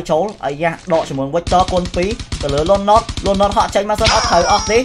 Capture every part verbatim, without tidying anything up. ទៅចូលអីយ៉ាដកជាមួយ Victor គុណពីរទៅលើ Lonot Lonot ហក់ចេញមកសិនអត់ត្រូវអស់ទេ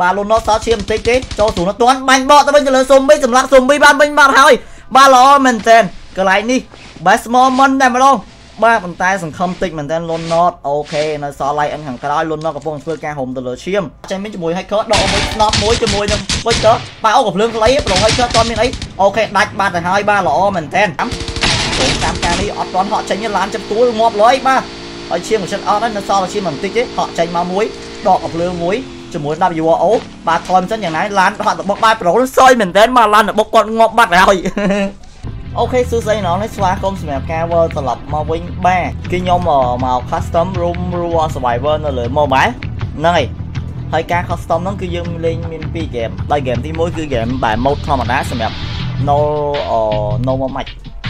បាទ Lonot សល់ឈាមបន្តិចទេចូលស្រួលនោះទាន់បាញ់បកទៅវិញទៅលើ Zombie សម្លាប់ Zombie បានវិញបាត់ហើយបាទល្អមែនតើកន្លែងនេះ Best Moment តែម្ដងបាទប៉ុន្តែសង្ឃឹមតិចមែនតើ Lonot អូខេនៅសល់ Lion ខាងក្រោយ Lonot កំពុងធ្វើការហុំទៅលើឈាមចេញវិញជាមួយ Hacker ដកមួយ Snap មួយជាមួយនឹង Victor បាទអូកំភ្លើងខ្លីប្រង Hacker អត់មានអីអូខេដាច់បាត់ទៅហើយបាទល្អមែនតើតាមការនេះអត់ទាន់ហក់ចេញឡានចាប់ទួលងាប់លុយបាទហើយឈាមមិនចិត្តអត់ហើយនៅសល់ឈាមបន្តិចទេហក់ចេញមកមួយដកអំភ្លើងមួយជាមួយ W O បាទថយមិនសិនយ៉ាងណាឡានហក់របស់បាយប្រូសយមែនតើមកឡានរបស់គាត់ងាប់បាត់ហើយអូខេសួស្ដីអ្នកនេះស្វាគមន៍សម្រាប់ការវល់ត្រឡប់មកវិញបាទគេខ្ញុំមក Custom Room War Survivor នៅលើ Mobile ហ្នឹងហើយហើយការ Custom ហ្នឹងគឺយើងលេងមានពីរ game ដោយ game ទីមួយគឺ game បែប mode ធម្មតាសម្រាប់ no no match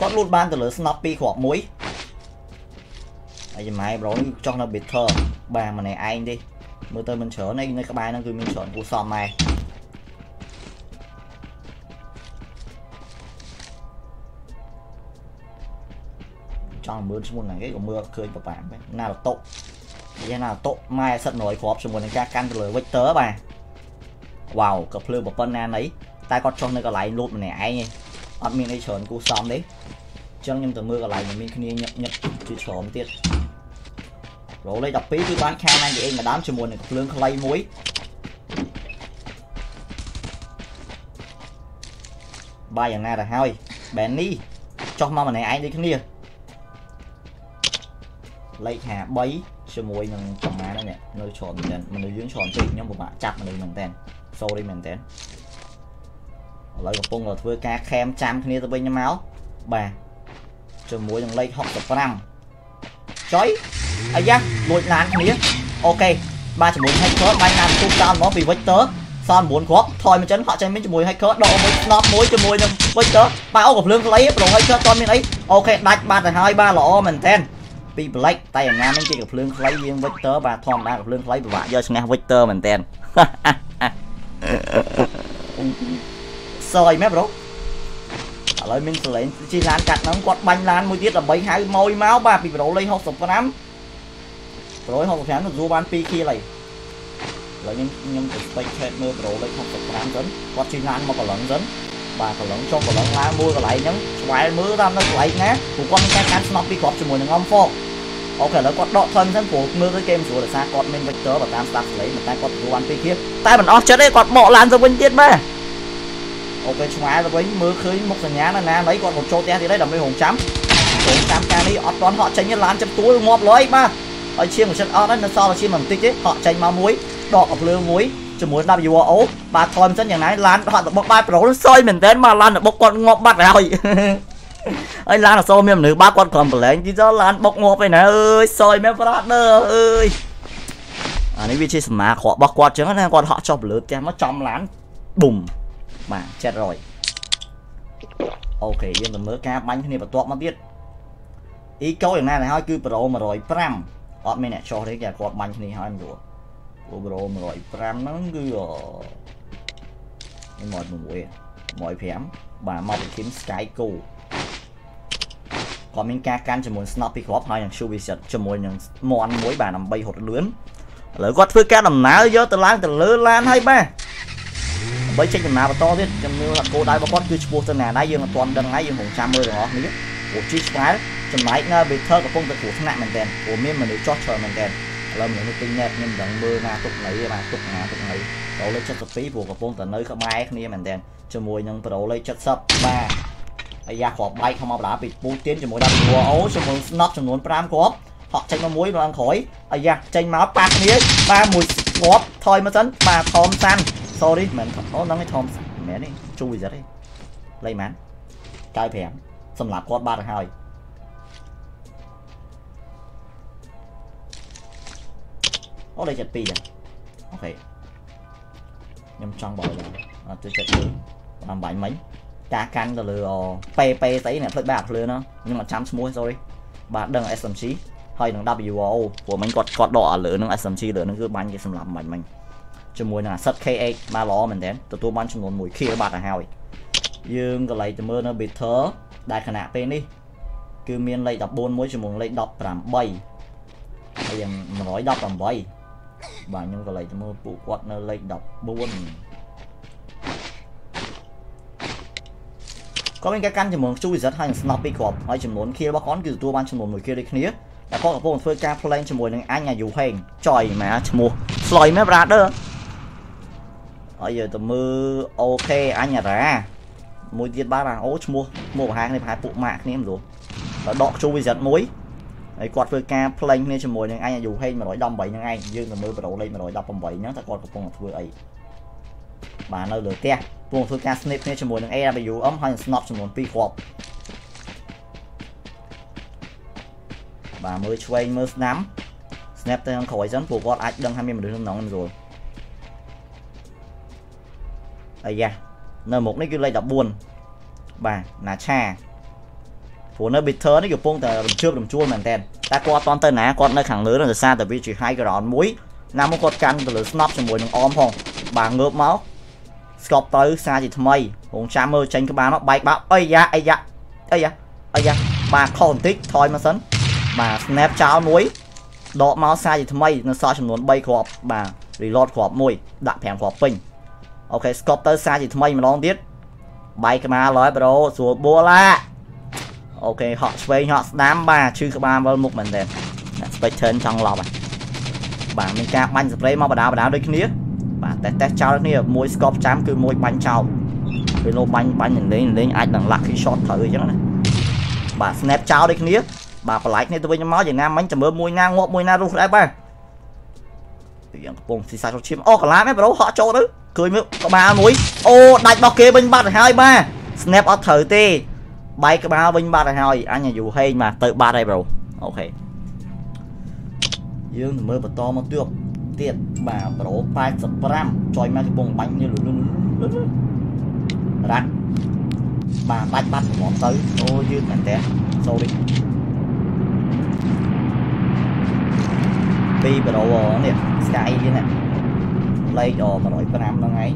គាត់លូតបានទៅលើ snap ពីរគ្រាប់មួយហើយយ៉ាងម៉េចប្រូចង់នៅ better បាទម្នាក់ឯងទេមើលទៅមិនច្រើនឯងនៅក្បែរហ្នឹងគឺមានច្រើនគួរសមដែរចង់មើលឈ្មោះណាគេក៏មើលអត់ឃើញប្រហែលដែរណារតុនិយាយណារតុម៉ែសិតmột trămគ្រាប់ជាមួយនឹងការកាន់ទៅលើ Victor បាទ wow ក៏ភ្លើងប៉ុណ្ណាណីតែគាត់ចុះនៅកន្លែងលូតម្នាក់ឯងឯងអត់មានអីច្រើនគូសំទេអញ្ចឹងខ្ញុំទៅមើលកន្លែងមានគ្នាញឹកញឹកជាច្រើនទៀតរោលេខ12គឺបានខាងណាគេឯងម្ដងជាមួយនឹងភ្លើងខ្លីមួយបាយយ៉ាងណាទៅហើយបែននេះចុះមកម្នាក់ឯងដូចគ្នាលេខห้าสิบสามជាមួយនឹងចំណាននេះនៅច្រើនមែនមនុស្សយើងច្រើនពេកខ្ញុំពិបាកចាប់មនុស្សមែនតើ sorry មែនតើឥឡូវកំពុងតែធ្វើការខេមចាំគ្នាទៅវិញមកបាទជាមួយនឹងលេខหกสิบห้าចុយអាយ៉ាលួចឡានគ្នាអូខេបាទជាមួយ Hacker បាញ់តាមទូចោលមកពី Victor សល់chínគ្រាប់ថយមកចិនហក់ចេញវិញជាមួយ Hacker ដកមួយ Snap មួយជាមួយនឹង Victor បាទអូកំភ្លើងខ្លីប្រង Hacker តមានអីអូខេដាច់បាត់ទៅហើយបាទល្អមែនតើពី Black តែអាណាមិញគេកំភ្លើងខ្លីវាង Victor បាទធម្មតាកំភ្លើងខ្លីពិបាកយកឈ្នះ Victor មែនតើrồi mẹ bro, rồi mình lấy chi lan chặt nóng quạt banh lan môi tiết là bảy hai môi máu ba bị bro lấy hộp sập lắm, rồi hộp sáng được du ban pi kia này, rồi nhưng nhưng bị chết mưa bro lấy hộp sập lắm dẫn quạt chi lan mà còn lẫn dẫn, bà còn lẫn trong còn lẫn lá môi còn lại nhúng vài mưa ra nó lại nhé, của con cái cán nó bị cọp cho mùi nó ngâm phong, ok là quạt đọ thân thân của mưa tới game rồi là xa quạt mình vạch tớ và tam sạc lấy mà tay quạt du ban pi kia, tay mình off chết đấy quạt bọ lan ra bên tiết ba.ok chúng ta với mưa khơi một sàn nhá là na lấy còn một chỗ te thì đấy đầm với hồng chấm hồng chấm ca đi ọt toán họ tránh nhất lán chấm túi ngọt lối ba ở chiên một chân ọt đấy nó so là chiên bằng tích đấy họ tránh máu muối đỏ ở lưới muối chỉ muốn làm gì vào ấu bà thòm chân như này lán họ được bóc ba pro nó soi mình đến mà lán được bóc con ngọt bật rồi ấy lán là soi mềm nữa ba con còn lấy chứ do lán bóc ngọt vậy này ơi soi mềm phát nữa ơi anh ấy bị chơi mà họ bóc quạt chứ nó còn họ chọc lưới cho nó chom lán bùmបាទចិត្តរយអូខេយើងទៅមើលការបាញ់គ្នាបន្ទាប់មកទៀតអ៊ីកូយ៉ាងណាទៅហើយគឺប្រូmột trăm fiveអត់មានអ្នកចោះទេគេគាត់បាញ់គ្នាហើយមិនយល់អូប្រូmột trăm fiveហ្នឹងគឺនេះមកមួយmột trăm fiveបាទមកពី Team Sky Go គាត់មានការកាន់ជាមួយ Snap ពីរគ្រាប់ហើយនឹង Shoe Vision ជាមួយនឹងមន់មួយបាទដើម្បីរត់លឿនឥឡូវគាត់ធ្វើការដំណើរយកទៅឡើងទៅលើឡានហើយបាទបើចេញដំណើរបន្តទៀតខ្ញុំមើលថាគោដៅរបស់គាត់គឺឈ្មោះទៅណាដែរយើងអត់ទាន់ដឹងហើយយើងរងចាំមើលទាំងអស់នេះព្រោះជីឆ្កាលចំណែកនៅ Better កំពុងតែគ្រោះថ្នាក់មែនតើព្រោះមានមនុស្សចោះច្រើនមែនតើឥឡូវមនុស្សពេញញ៉ាត់ខ្ញុំមិនដឹងមើលណាទុកណីទេបាទទុកណាទុកណីប្រូលេខseventy-twoព្រោះកំពុងតែនៅក្បែរគ្នាមែនតើជាមួយនឹងប្រូលេខseventyបាទអាយ៉ាគ្រាប់បែកធម្មតាពីពូទៀនជាមួយ W O ជាមួយ Snap ចំនួនfiveគ្រាប់ហក់ចេញមកមួយឡើងក្រោយអាយ៉ាចេញមកប៉ាគ្នាបាទមួយគ្រាប់ថយមកសិនបាទធំតាន់sorry មិនអូនហ្នឹងឯងធំមែនទេជួយសិតទេលេងមែន เก้าสิบห้าสำหรับคอร์สบ้านให้โอ้ได้จัดปีอ่ะโอเคยังช่างบ่อยเลยอ่ะจะจัดปีทำบ่ายไหมcả căn rồi lừa p p thấy này thôi bạc lừa nó nhưng mà chấm muối rồi bạn đừng smc hay đừng wo của mình còn còn đỏ lửa nó smc lửa nó cứ bắn cái sầm lắm mình mình cho muối là sắt ka ba ló mình đến tụi tôi bắn cho muối kia bạn là hao dương cái lấy từ mưa nó bị thớ đại khả nạ tên đi cứ miên lấy đập bốn muối cho muối lấy đập làm bay bây giờ nói đập làm bay và nhưng cái lấy từ mưa phụ quạt nó lấy đập bốn có bên cái căn chỉ muốn chui rất hay snappy cọp hay chỉ muốn kia bác con cứ tua ban chỉ muốn người kia đi kia đã có cả phong phơi ca play chỉ muốn anh nhà dù hèn trời mà chỉ muốn soi mép ra đó ở giờ tụi mưa ok anh nhà ra mối tiền ba là ố chỉ mua mua hàng này phải phụ mạng nên rồi và đọ chui rất muối ấy quạt phơi ca play nên chỉ muốn anh nhà dù hèn mà nói đâm bảy như ngay dương là mưa bắt đầu lên mà nói đập đâm bảy nhá ta còn cả phong phơi ấy và nơi lửa kiaปุ่มฝึกการสเนปเนี่ยจมูกหนึ่งเอไปอยู่อ้อมให้สโนว์จมูกปีกอบบ่ามือช่วยมือน้ำสเนปเตอร์ของข่อยจนปวดกอดอัดดังทำให้มันดูน้ำน้องมันrồiไอ้ยะเนื้อหมกนี่คือเลยดับบุญบ่าหนาชาผัวเนื้อบิดเธอนี่อยู่ปุ่มแต่เชื่อมชุ่มเหมือนเต้นแต่กอดตอนเต้นนะกอดเนื้อขังเนื้อเราจะซาแต่วิจิตรให้กระดอนมุ้ยน้ำมันกดกันแต่หรือสโนว์จมูกหนึ่งอ้อมห้องบ่าเงือบเมาส์Scott tới xa thì thay hùng cha mơ tranh các bạn nó bay bão ơi da ơi da ơi da ơi da bà còn thích thôi mà sấn mà snap cháo muối đọ máu xa thì thay nó so chừng muốn bay khọp bà reload khọp môi đạn thèm khọp pin ok Scott tới xa thì thay mà nó không biết bay các bạn nói bro xuống búa la ok họ chơi họ đám bà chứ các bạn vào một mình đèn spectrum trong lò này bà mình ca banh spray mau bà đá bà đá đôi khi nít và test test cháo này môi scoop chám cứ môi bánh cháo cái lô bánh bánh nhìn lên lên ai đằng lạc khi shot thử chứ này bà snap cháo đấy kia bà phải like này tôi với nhau máu gì ngang bánh chấm mơ môi ngang ngọt môi na luôn đấy ba dạng bông xì xà cho chim ô cả lá mấy bro họ cho đấy cười mướp có ba muối ô đặt bao kê bên ba là hai ba snap ở thử tê bay cái ba bên ba là hai anh nhà dù hay mà tự ba đây bro ok dương mơ và to mà tuyệt tiệt bà bố phải sập ram choi mà cái bông bánh như luôn luôn ra bà bạch bạch món tới ô dư cảnh té sâu đi đi bà đồ nè sky như này lấy đồ mà nói ram nó ngay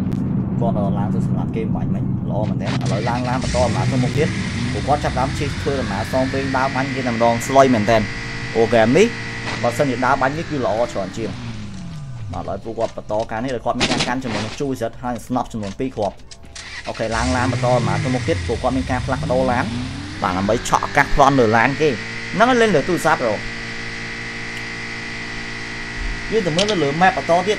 con đồ làm từ làm game bánh mình lo mình té lấy lang lang mà to mà không một tiết của có chắc lắm chi thôi là mà xong bên đá bánh kia làm đòn sloi mình tên ô game đi vào sân thì đá bánh cái kia lọ tròn chiều mà lại buộc quạt to cá này là quạt mình càng cắn cho mình chui giật hay snap cho mình pi quạt ok lang lang mà to mà tôi một tiết buộc quạt mình càng plug đô láng và làm mấy trọ các con lửa láng kia nó lên lửa tu sáp rồi như từ mới nó lửa map to tiết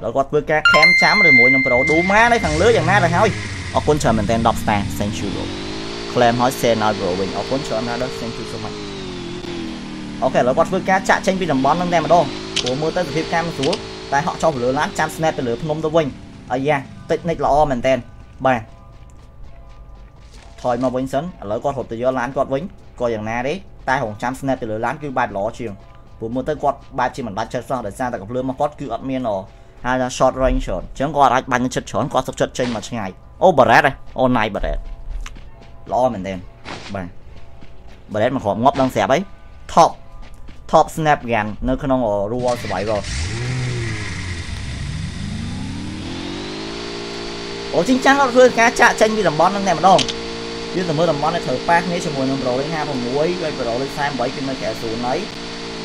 rồi quạt với ca khém chấm rồi môi nâng pro đủ má đấy thằng lứa dạng na rồi thôi ở quân chờ mình tên đọc star central claim hỏi xe nói rồi mình ở quân chờ em ra đó central cho mình ok là quạt với ca chạy tranh bị đầm bón đang đem mà đô của mưa tới từ cam xuống tại họ cho lửa lát chạm snap từ lửa phun tôi quanh ở nhà tích nick lò mình tên bà thôi mà quanh sấn lỡ con hộp từ do lán quạt quanh coi rằng na đấy tai hỏng chạm snap từ lửa lát cứ bài lò chiều của mưa tới quạt ba chim mình bắt chân sao để ra tại cặp lưỡi mà quạt cứ ẩn miên rồi hay là short range rồi chẳng còn lại bắn chật chón quạt sập chật trên mặt ngày ô bờ rét đây ôn này bờ rét lò mình tên bà bờ rét mà họ ngóp đang xẹp ấy top top snap gan nơi con ông ở ruộng số bảy rồi ủa chính chắn nó thôi cá chạ tranh đi làm bón anh em mà đâu chứ từ mới làm bón này thử pack này cho mùi năm rồi lên hai phần muối rồi rồi lên sang bảy trên mấy kẻ xuống lấy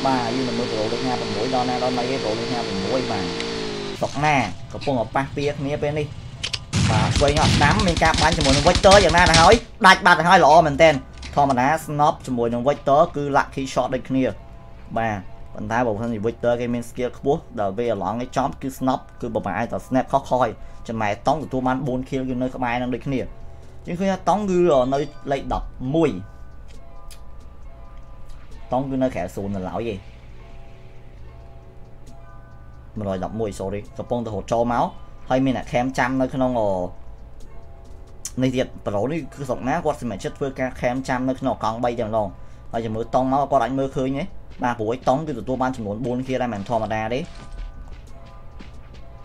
mà như là mới rồi lên hai phần muối đó na đó mấy rồi lên hai phần muối mà sọc na có phong ở pack bia này bên đi quay nhá nắm mình ca bán cho mùi nó tới giờ na là hỏi đặt bạn hỏi lỗ mình tên thôi mà đã snap cho mùi nó tới cứ lại khi shot đây kia bà mình thấy bộ thân thì tới cái mình kia bút đợi về lõng cái chóp cứ snap cứ bộ bài tao snap khó khôi cho mày tống của tôi mang bốn kia như nơi các bài đang đây kia chứ khi tống như ở nơi lấy đập mùi tống như nơi khẻ xuống là lão gì mà rồi đập mùi số đi cặp bông tao hột cho máu hay mình là khém trăm nơi không ngờ này thiệt bảo đi cứ giọng ná quạt thì mày chết với cái khém trăm nơi nó còn bay chẳng lòng bây giờ mới tông máu qua đánh mưa khơi nhé ba buổi tống từ tôi ban chỉ muốn buôn kia ra màn thò mà đa đấy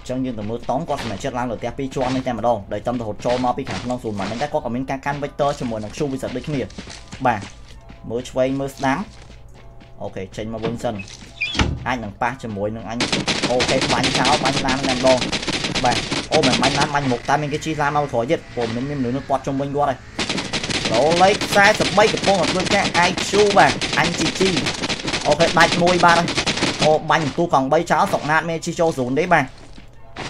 trong nhưng từ mưa tống quạt thì mày chết lan rồi tép đi cho anh em mà đâu để tâm hột cho máu bị khảm non sùn mà nên đã có còn miếng cá can vector cho mùi nắng xu bây giờ đây kia bà mới quay mới sáng ok trên mà buôn sân anh đang pa cho mùi anh ok bánh cháo bánh nam làm đồ bạn ô mày mạnh lắm anh một tay mình cái chi ra mau khỏi giật của mình mình nướng nước bọt trong bên qua đây đó lấy sai sập bay cái phong ở bên cái ai chu bạn anh chị chi ok bạch môi ba đây ô bánh tu còn bay cháo sọc nát mê chi cho dùn đấy bạn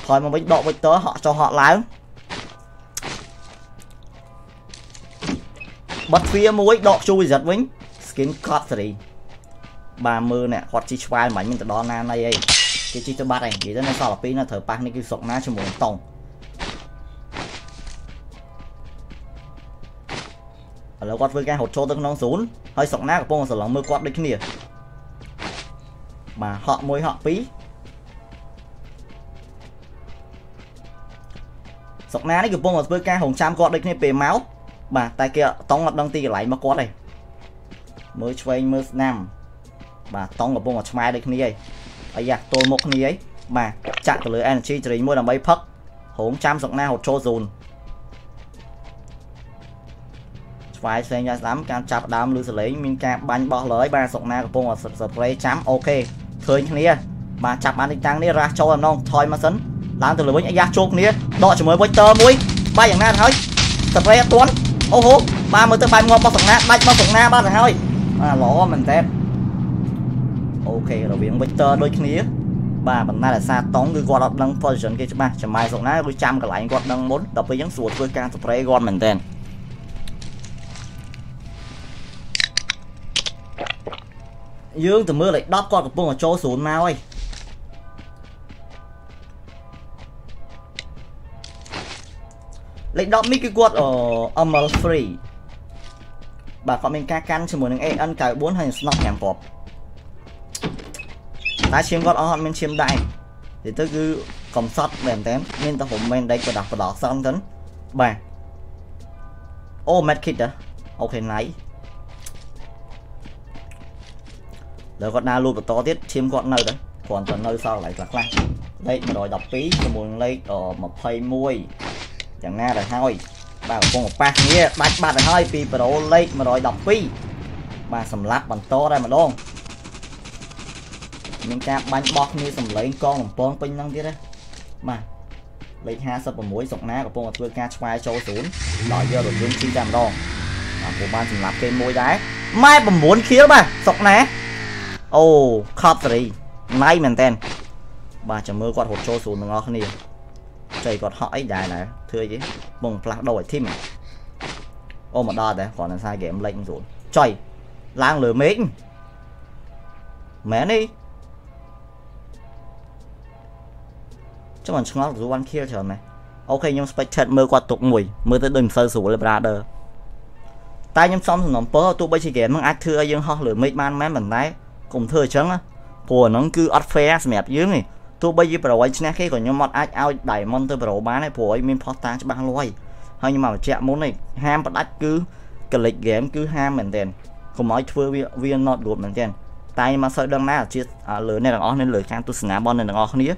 thôi mà bánh độ với tớ họ cho họ lái bật phía mũi độ chui giật vĩnh skin cutlery ba mươi nè hoặc chi quay mà mình từ đó nam đây ấy. Cái chi cho ba này thì nó sau là pin nó thở bạc nên kêu sọc ná cho một tông ở lâu quát với cái hột trâu tức nó xuống hơi sọc ná của bông sờ lòng mưa quát đấy kia mà họ môi họ phí sọc ná đấy của bông với cái hồng trăm quát đấy kia về máu mà tay kia tông mặt đăng ti lại mà quát này mới chơi mới nam mà tông ở bông ở mai đấy kia bây giờ tôi một cái ấy mà chặn từ lưới energy thì mua làm bay phất hỗn trăm sọc na hột trâu dùn phải xem ra dám cam chạp đám lưu xử lý mình cam bánh bỏ lưới ba sọc na của bông ở spray chám ok thôi nha mà chạp bán đi tăng đi ra cho nó thôi mà sấn làm từ lưới với nhà chuột nha đọ cho mới với tơ mũi ba dạng na thôi spray tuấn ô hú ba mươi tới ba mươi ngon bao sọc na ba bao sọc na ba thằng thôi à lỗ mình tép ok rồi biến vector đôi kia bà mình nay là xa tống người qua đọc đăng position kia chứ ba chẳng may rộng ná đôi trăm cả lại quạt đăng muốn đọc với những suột với can spray gòn mình tên dương từ mưa lại đắp con của bông ở chỗ xuống mau ấy lại đắp mic cái quạt ở Amal Free bà phạm mình ca căn cho muốn anh ăn cả bốn hành snob nhảm cọp ta chiếm gót ở mình chiếm đại thì tôi cứ cầm sót mềm tém nên ta cũng men đây và đọc và đỏ xong tấn bà ô oh, medkit đó ok nãy rồi con na luôn và to tiết chiếm gót nơi đấy còn còn nơi sau lại lạc lại đây mà đòi đọc phí thì muốn lấy ở một phây muôi chẳng nghe rồi thôi bà con một bạc nghe bạch bạc rồi thôi vì đồ lấy mà đòi đọc phí bà sầm lát bằng to đây mà luôn mình ca bánh bọc như sầm lấy con một con pin năng thế đấy mà lấy hai sập vào mũi sọc ná của con tôi ca quay cho xuống đòi giờ được chi làm đo của ban sầm lạp cây môi đá mai mà muốn khiếu mà sọc ná ô cutlery nay mình tên bà chẳng mơ quạt hột cho xuống nó ngon liền trời còn hỏi dài này thưa chứ bùng plak đầu phải thêm ô mà đo đấy còn là sai game lệnh rồi trời lang lửa mình mẹ đi chứ mình không có one kill chờ này ok nhưng spectate mơ qua tục mùi mơ tới đừng sơ sủ là brother tay nhưng xong thì nó bớ tụi bây chỉ kể mong ai thưa dương ho lửa mấy man mấy mình đấy cùng thưa chấn á của nó cứ ớt phê mẹp dưới này tụi bây giờ bảo anh snack khi còn nhóm mọt ai ao đẩy mong tôi bảo bán này của anh mình posta cho bạn loài hay nhưng mà chạy muốn này ham bắt cứ cái lịch game cứ ham mình tiền không nói thưa viên not good mình tiền tay mà sợ đằng nào chứ lửa này là ó nên lửa can tôi snap bon này là ó không biết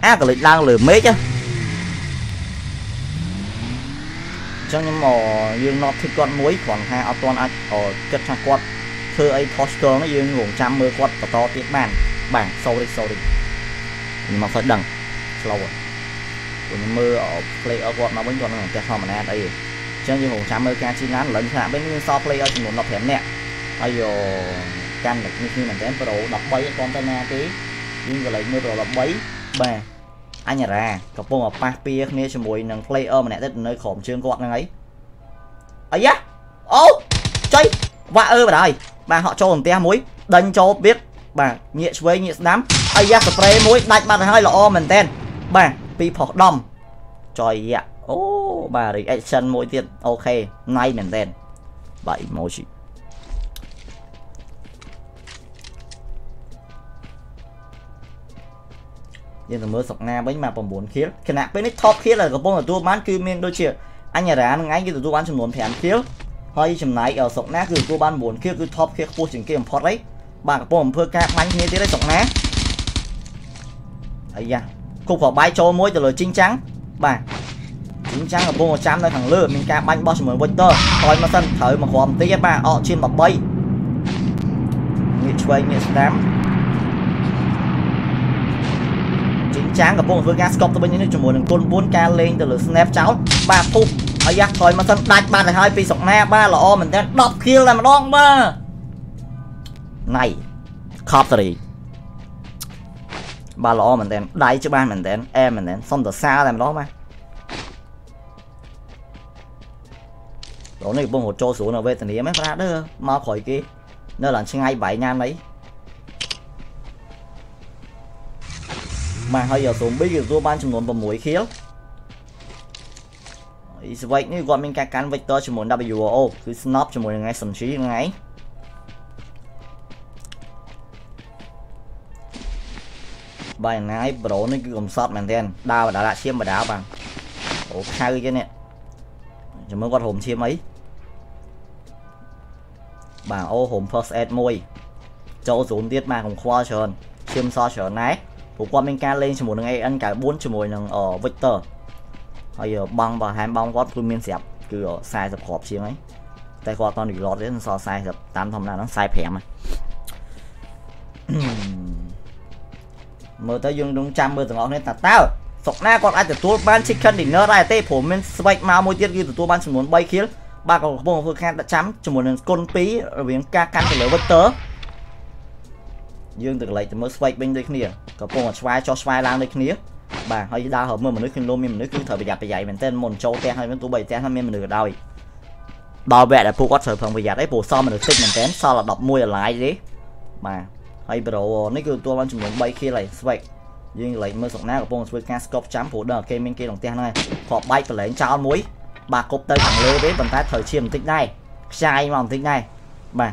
á à, cái lịch lang lửa mết chứ Chẳng nhưng mà dương nó thích con muối khoảng hai áo toàn ách ở chất trang quật thơ ấy poster nó dương ngủ trăm mơ quật và to tiết bàn bảng sau đi sau đi nhưng mà phải đằng lâu rồi còn mơ ở player quật nó vẫn còn ngủ chắc mà nè đây chẳng như ngủ trăm mơ ca chi ngán lớn hạ bên sau player thì muốn đọc hẻm nè bây giờ can được như khi mình đến pro đọc bay container cái nhưng mà lấy mơ đồ đọc bấy bè anh nhà ra có bông ở papier này cho mùi nâng player mà nè tết nơi khổng chương gọn này ấy ấy á ô chơi và ơ bà đây bà họ cho hồn te muối đánh cho biết bà nhẹ với nhẹ đám ấy á spray muối đánh bà hơi là o mình tên bà bị phỏ đom trời ạ ô bà đấy action muối tiền ok nay mình tên bảy mối gì nhưng mà mưa sọc nga bấy mà còn bốn khiếu khi nào bên top khiếu là có bông là tua bán cứ miên đôi chuyện anh nhà đá ngay như tụi bán chấm muốn thèm khiếu hơi chấm này ở sọc nát cứ tua bán bốn khiếu cứ top khiếu vô chỉnh kia một đấy bạn có bông phơi ca bánh như thế đấy sọc nát ấy da không phải bay cho mối từ lời chính trắng bạn chính trắng là bông một trăm nơi thằng lừa mình ca bánh bao chấm muốn winter coi mà sân thở mà khom tí ba ọ trên bọc bay như chơi như tám chán gặp bông với gas cop bên những chủng một con bốn k lên từ lửa snap cháu ba phút ở giặc thôi mà sân đánh ba hai pi sọc na ba là o mình đang đọc kia là mà đong ba này cop gì ba là o mình đang đáy chứ ba mình đang em mình đang xong từ xa làm đó mà đó này bông một trôi xuống ở bên thì em ra đó mau khỏi kia nơi là xin ngay bảy nhan đấy mà hơi giờ xuống bây giờ tôi ban chấm muốn vào mũi khiếu vậy như gọi mình cái cán vector chấm muốn W O cứ snap chấm muốn ngay sầm trí ngay bài này bro nó cứ cầm shot mình đen đào và đá lại chiêm và đá bằng ố khai cái nè chấm muốn quạt hồn chiêm ấy bảng ô hồn first aid môi châu xuống tiết mà cũng khoa trơn chiêm so trở nái của qua mình ca lên cho một ngày ăn cả bốn cho mùi nâng ở Victor bây giờ băng và hai băng gót luôn miên xẹp cứ ở sai dập hộp chiếng ấy tay qua toàn bị lọt đến so sai dập tám thông là nó sai phẻ mà mở tới dương đúng trăm mưa từ ngọn lên tạt tao sọc na còn ai từ tua ban chicken đỉnh nơ ra tê phổ mình sạch màu môi tiết ghi từ tua ban chỉ muốn bay khiết ba còn vùng phương khác đã chấm cho một lần con pí ở biển ca căn của lỡ Victor dương từ lấy từ mới sạch bên đây kia có bông xoay cho xoay làm được kia bà hơi đau hợp mưa mà nước kinh lô mình nước cứ thở bị giặt bị dậy mình tên mồn châu ten hay mình tú bảy ten hay mình được đau bảo vệ là phụ quát thở phòng bị giặt đấy bổ so mình được thích mình tên so là đọc môi là lái gì mà hay bro nó cứ tua ban chủng bay kia này vậy nhưng lấy mưa sọc nát của bông xoay cascop chấm phụ đờ kia bên kia đồng ten này họ bay từ lấy cháo muối bà cột tay thẳng lê đấy bàn tay thở chiêm tích này sai mà tích này bà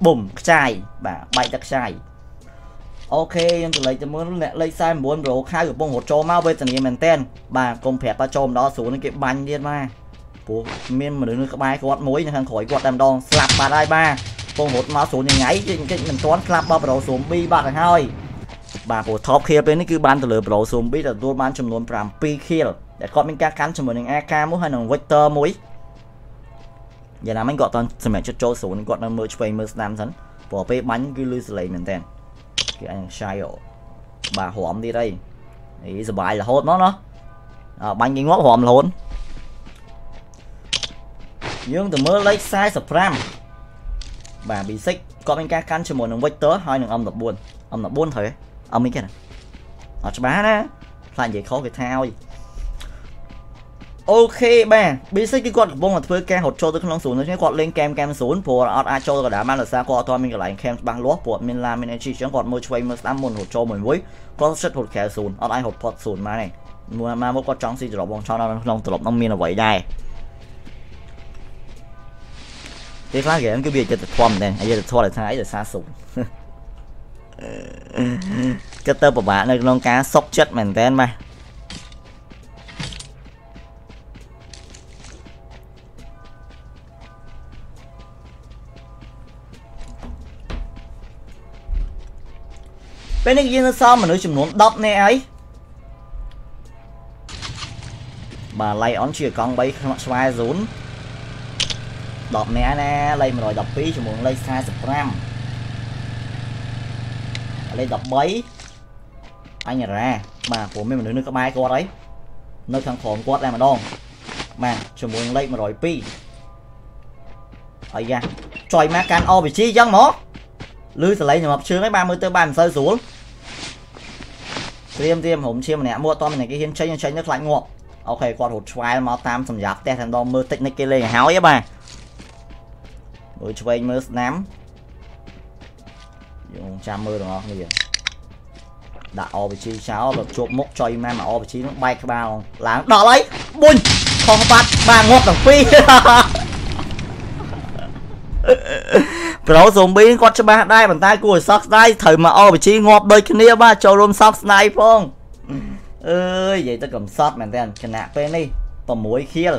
bùm sai bà bay tắc sai ok em lấy cho muốn lấy sai muốn rồi khai của bông một trò mau bây giờ này mình tên bà công phép ba trò đó xuống đến cái bánh điên mà của miên mà đứng nước bay quạt muối hàng khỏi quạt đầm đòn slap bà đây ba bông một máu xuống như ngáy trên cái mình toán slap ba pro xuống bi ba thằng hai bà của top kia bên này cứ ban từ lửa pro xuống bi là tôi ban chấm luôn làm pi kia để con mình ca cắn cho mình a ca muốn hay là vector muối giờ làm anh gọi toàn xem mẹ chất trôi số anh gọi là mười bảy mươi tám tấn bỏ bê bánh cứ lưu lấy mình tên cái anh sai ổ bà hòm đi đây ý giờ bài là hốt nó nó à, bánh cái ngõ hòm là hôn dương từ mới lấy size subscribe và bị xích có bên cá canh cho một ông vector hai đường ông đập buồn ông đập buồn thôi ông ấy kia này ở cho bá đó là vậy khó về thao gì ok ba bị xích cái con bông là thứ ca hột cho tôi không xuống nó còn lên kem kem xuống phù ai cho đã mang là sao có to mình lại kem bằng lúa của mình làm mình chỉ còn mua chơi mới tám môn hột cho mình với con sắt hột kẻ xuống ở ai hột phật xuống mà này mua mà một con trắng xin rồi bông cho nó không tụi nó miên là vậy đây cái phá ghế cứ việc cho thua này, giờ được thua là thái rồi xa sụn. Cái tơ của bạn này con cá sốc chết mình tên mà. Bên này kia nó sao mà nó chùm nón đập này ấy. Bà lay on chìa con bay xoay rốn. Đọc mẹ nè, lấy mà rồi đọc phí cho muốn lấy size subscribe lấy đọc bấy anh ra mà của mình mà nước có bài qua đấy nơi thằng khổng quát ra mà đong mà cho muốn lấy mà rồi phí ấy ra trời má can o vị trí dân mỏ lưu sẽ lấy nhập chưa mấy ba mươi tư bàn rơi xuống tiêm tiêm hổng chiêm nè mua to mình này cái hiên chơi như chơi nhất lại ngộ ok quạt hột xoay máu tam sầm giáp te thằng đom mơ tích này kia lên háo ấy bà ôi cho anh mới nám dùng cha mơ đúng không bây giờ đã o vị trí cháu được chuột mốc cho em mà o vị trí nó bay cái bao láng đỏ lấy bùn không bắt ba ngọt đồng phi pro zombie quát cho ba đây bàn tay của sóc đây thời mà o vị trí ngọt đôi kia nia ba cho luôn sóc này phong ơi vậy tôi cầm sót màn đen chả nạp bên đi còn muối kia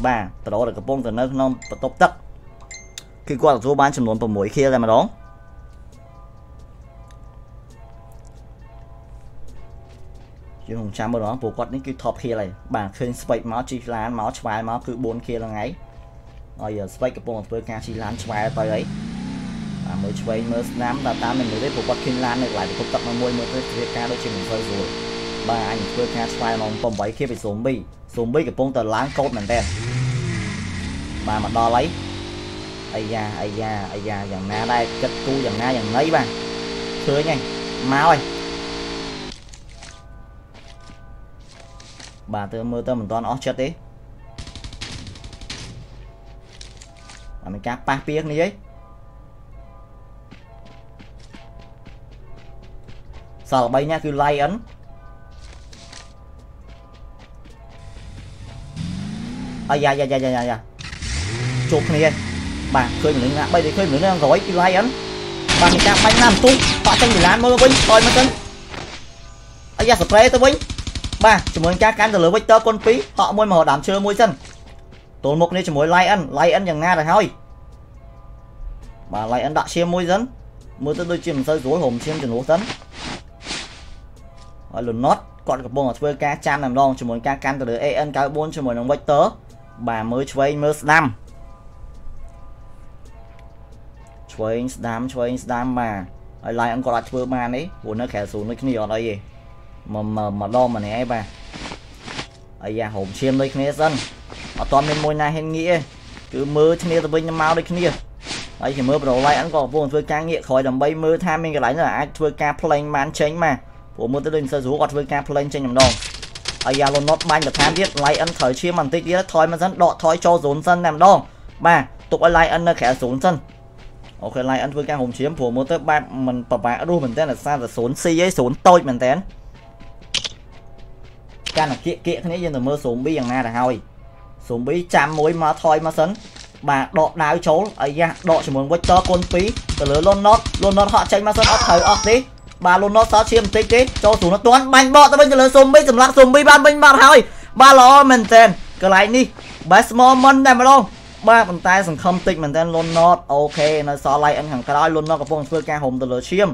ba đó là cái bông từ nơi non tốc tốc khi qua số bán chấm nón vào mũi kia ra mà đó chứ không chạm vào đó bộ quạt những cái top kia này bản thân spike máu chi lán máu chai máu cứ bốn kia là ngay rồi giờ spike cái bông với ca chi lán chai tới đấy à mới chơi mới nám là tám mình mới biết bộ quạt kim lan này lại được tập mà môi mới tới ca đôi chừng rơi rồi ba anh với ca chai mong bông bảy kia bị zombie zombie cái bông từ láng cốt mình đen ba mà đo lấy ai da ai da ai da dần na đây kết cu dần na dần lấy ba thưa nha máu ơi bà tôi mưa tôi mình toàn ó chết đi là mình cá pa piếc này ấy sao bay nha kêu like ấn ai da da da da da chụp này ấy. Bà khơi mình là bây giờ khơi mình đang gói cái like ấn bà người ta bánh làm tung họ trong người lán mới bánh coi mới tính anh ra spray tôi bánh bà chỉ muốn cá cán từ lửa bánh tơ con phí họ môi mà họ đảm chưa môi chân tốn một nên chỉ muốn like ấn like ấn chẳng nga rồi thôi bà like ấn đã xem môi dân môi tôi đôi chìm rơi rối hổm xem từ hố dân ở lùn nót còn cặp bông ở chơi cá chăn làm đòn chỉ muốn cá cán từ lửa e ấn cá bốn cho mỗi đồng bánh tơ bà mới chơi mới năm Train đam train đam mà lại lại anh còn lại vừa mà đấy của nó khẽ xuống nó cái nhiều đây gì mà mà mà đo mà này bà ấy da hổm chiêm đây kia dân mà toàn bên môi này hên nghĩa cứ mơ kia tụi bên máu đây kia ấy chỉ mơ đầu lại anh còn buồn với ca nghĩa khỏi đầm bay mơ tham mình cái lái là ai thưa ca playing man tránh mà của mơ tới đêm sơ rú còn với ca playing trên nhầm đòn ấy da luôn nó banh được tham biết lại ăn thời chiêm màn tích kia thói mà dân đọ thói cho rốn dân làm đòn bà tụi lại ăn nó khẽ xuống dân ok lại ăn với ca hùng chiếm của mô tới ba mình bà bạ đua mình tên là sao là xuống si ấy xuống tôi mình tên ca là kia kia thế này dân mơ xuống bi rằng na là thôi xuống bí chạm mối mà thôi mà sấn bà đọ đáo chấu ấy da đọ chỉ muốn quét cho con phí từ lứa luôn nót luôn nót họ tránh mà sấn ốc thầy ốc tí bà luôn nót xóa chiếm tích tí cho xuống nó toán bánh bọ tới bên lứa xuống bí chùm lạc xuống bí ban bánh bọt thôi ba lo mình tên cái lại đi bé small man này mà đâu ba bàn tay sừng không tịnh mình tên luôn nót ok nó so lại ăn hàng cái đó luôn nó có phong phương ca hồng từ lửa chiêm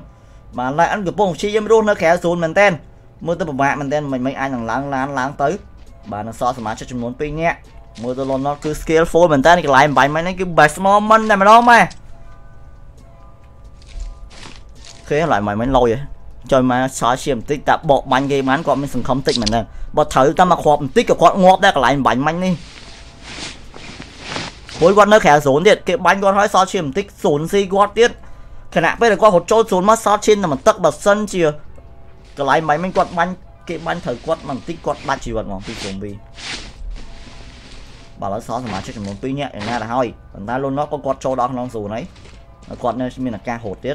mà lại ăn cái phong chiêm luôn nó khẽ xuống mình tên mưa tới bạn mình tên mình mấy anh thằng láng láng láng tới bà nó so smart cho chúng muốn pin nhé mưa tới luôn nó cứ skillful mình tên cái lại bảy mấy nó cứ bảy small man này mà đó mà khé lại mày mấy lôi vậy trời mà xóa chiêm tích đã bọ bánh game ngắn còn mình sừng không tịnh mình nè bọ thử ta mà khoa tích cái khoa ngọt đây cái lại bánh manh đi Bối quát nó khẽ rốn điện, cái bánh con hỏi sao chìm tích rốn gì quát tiết. Khả nạ bây giờ qua hột chốt rốn mắt sao trên là mình tắc bật sân chìa. Cái lái máy mình quát bánh, cái bánh thời quát mình tích quát bánh chỉ vật mong tích rốn bì. Bảo là sao mà chết một tí nhẹ, nghe là hỏi. Còn ta luôn nó có quát chốt đó không rốn ấy. Quát nó mình là ca hột tiết.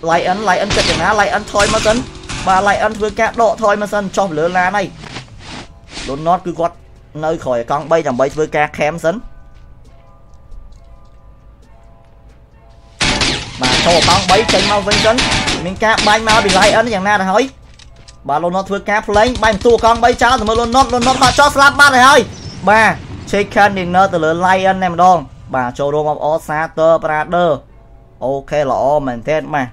Lại ăn, lại ăn chất cái ná, lại ăn thôi mà dân. Bà lại ăn với các độ thôi mà dân cho lửa lá này. Luôn nó cứ quát nơi khỏi con bay làm bay với ca khém sấn mà cho con bay trên mau vinh sấn mình ca bay mau bị lại ấn dạng na rồi hỏi bà luôn nó thưa ca play bay tua con bay cháu rồi mới luôn nó luôn nó họ cho slap ba này thôi bà chicken dinner từ lửa lion em đòn bà cho đồ mọc osater brother ok là o mình tên mà